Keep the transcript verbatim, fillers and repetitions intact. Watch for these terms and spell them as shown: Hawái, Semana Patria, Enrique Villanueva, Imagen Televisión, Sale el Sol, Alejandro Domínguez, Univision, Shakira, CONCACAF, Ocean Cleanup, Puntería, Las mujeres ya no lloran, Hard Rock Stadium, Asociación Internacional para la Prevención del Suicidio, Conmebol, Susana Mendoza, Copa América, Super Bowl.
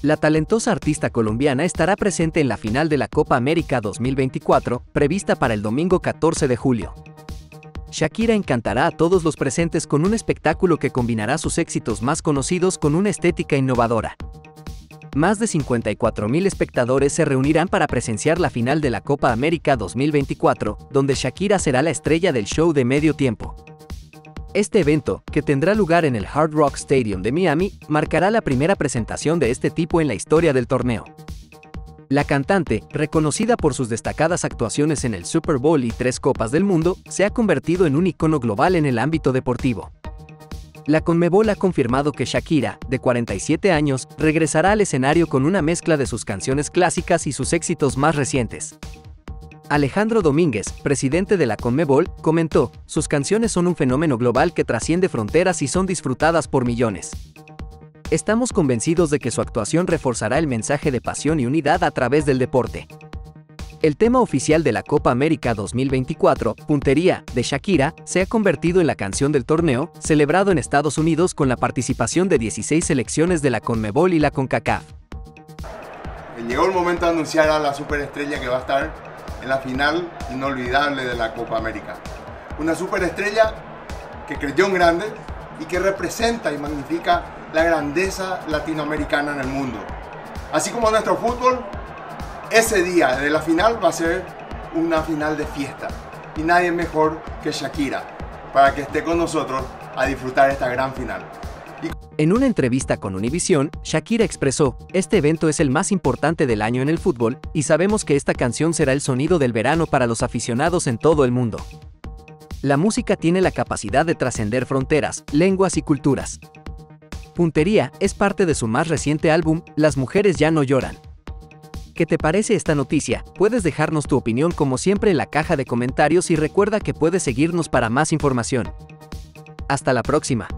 La talentosa artista colombiana estará presente en la final de la Copa América dos mil veinticuatro, prevista para el domingo catorce de julio. Shakira encantará a todos los presentes con un espectáculo que combinará sus éxitos más conocidos con una estética innovadora. Más de cincuenta y cuatro mil espectadores se reunirán para presenciar la final de la Copa América dos mil veinticuatro, donde Shakira será la estrella del show de medio tiempo. Este evento, que tendrá lugar en el Hard Rock Stadium de Miami, marcará la primera presentación de este tipo en la historia del torneo. La cantante, reconocida por sus destacadas actuaciones en el Super Bowl y tres Copas del Mundo, se ha convertido en un icono global en el ámbito deportivo. La Conmebol ha confirmado que Shakira, de cuarenta y siete años, regresará al escenario con una mezcla de sus canciones clásicas y sus éxitos más recientes. Alejandro Domínguez, presidente de la Conmebol, comentó: "Sus canciones son un fenómeno global que trasciende fronteras y son disfrutadas por millones. Estamos convencidos de que su actuación reforzará el mensaje de pasión y unidad a través del deporte". El tema oficial de la Copa América dos mil veinticuatro, Puntería, de Shakira, se ha convertido en la canción del torneo, celebrado en Estados Unidos con la participación de dieciséis selecciones de la Conmebol y la CONCACAF. Llegó el momento de anunciar a la superestrella que va a estar en la final inolvidable de la Copa América. Una superestrella que creyó en grande y que representa y magnifica la grandeza latinoamericana en el mundo. Así como nuestro fútbol, ese día de la final va a ser una final de fiesta. Y nadie mejor que Shakira para que esté con nosotros a disfrutar esta gran final. En una entrevista con Univision, Shakira expresó: "Este evento es el más importante del año en el fútbol y sabemos que esta canción será el sonido del verano para los aficionados en todo el mundo. La música tiene la capacidad de trascender fronteras, lenguas y culturas". Puntería es parte de su más reciente álbum, Las mujeres ya no lloran. ¿Qué te parece esta noticia? Puedes dejarnos tu opinión como siempre en la caja de comentarios y recuerda que puedes seguirnos para más información. Hasta la próxima.